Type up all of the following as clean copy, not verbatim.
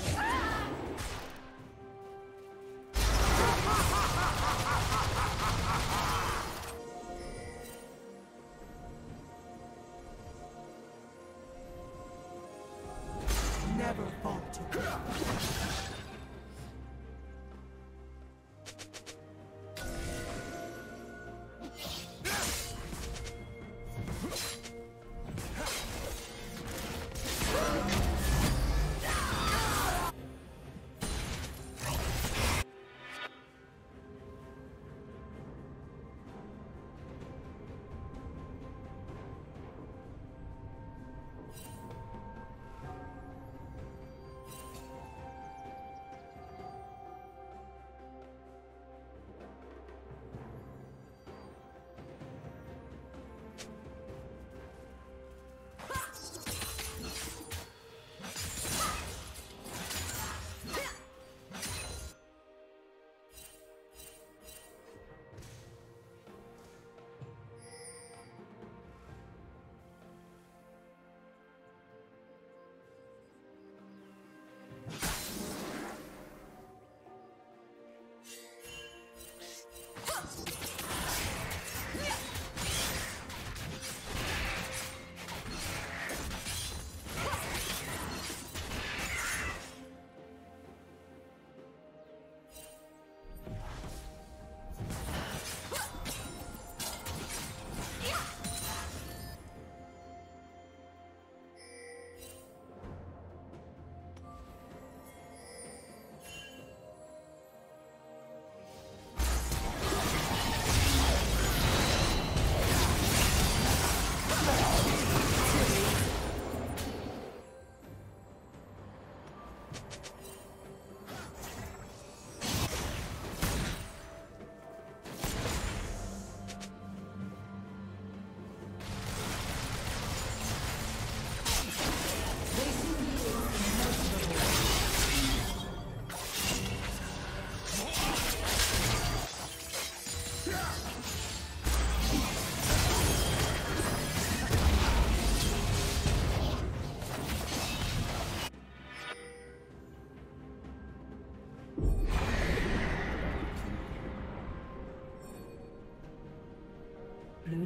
Blue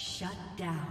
Shut down.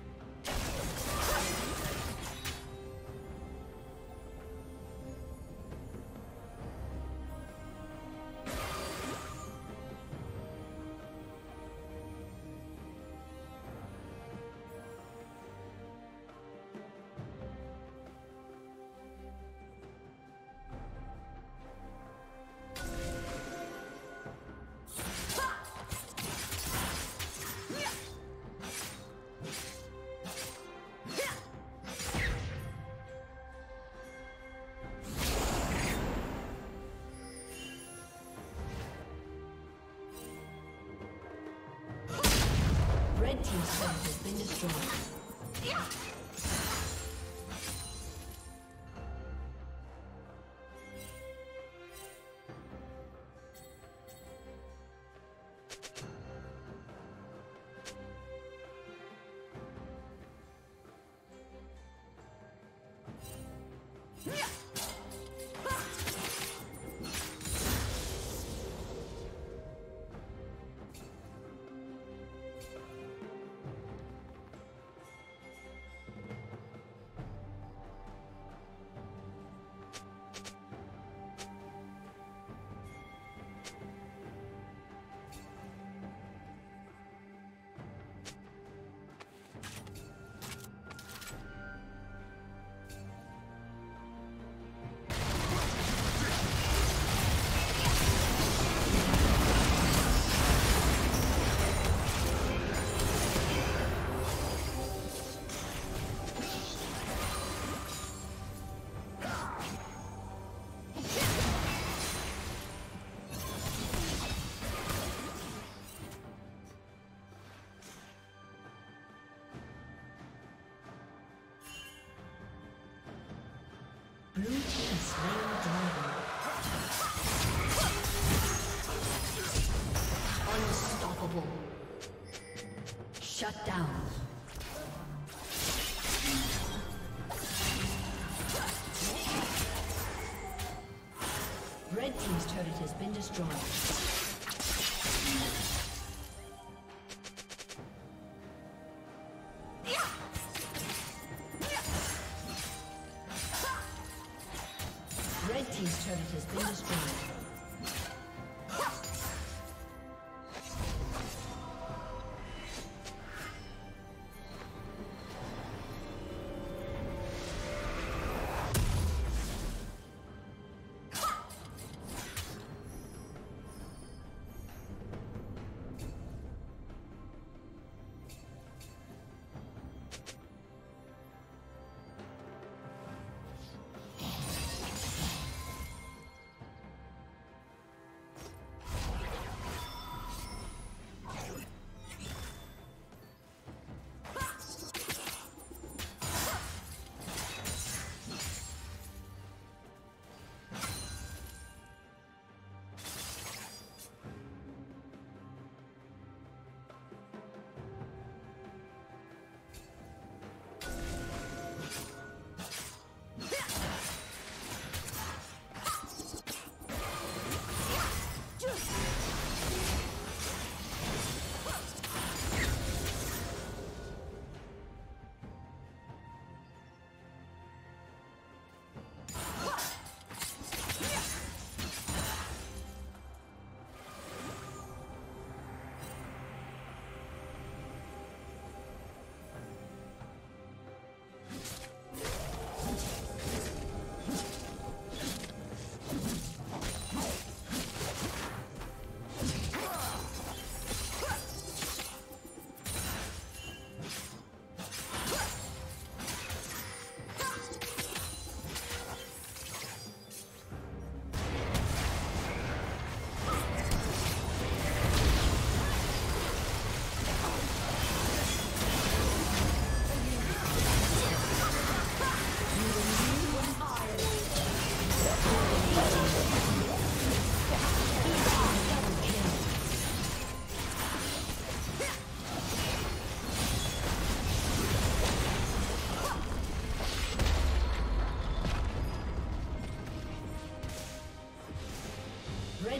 Red team's turret has been destroyed. Blue team slain dragon. Unstoppable. Shut down. Red team's turret has been destroyed. team's turret has been destroyed.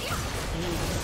Destroyed.